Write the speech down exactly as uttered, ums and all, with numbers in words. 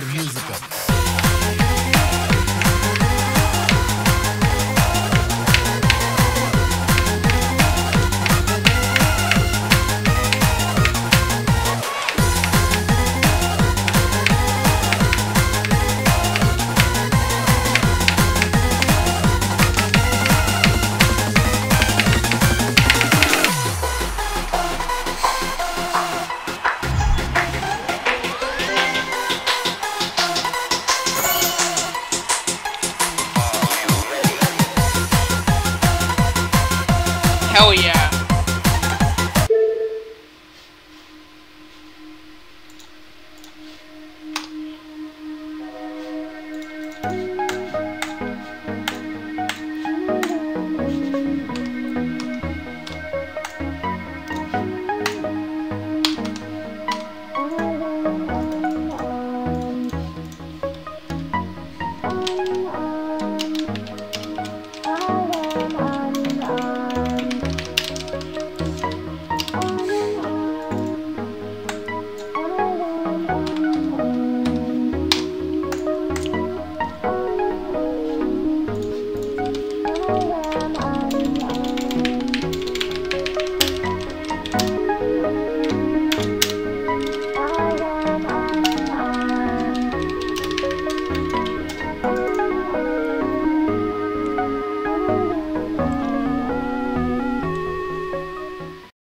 turn the music up. Hell yeah!